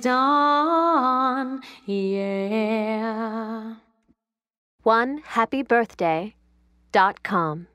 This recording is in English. dawn, yeah. 1happybirthday.com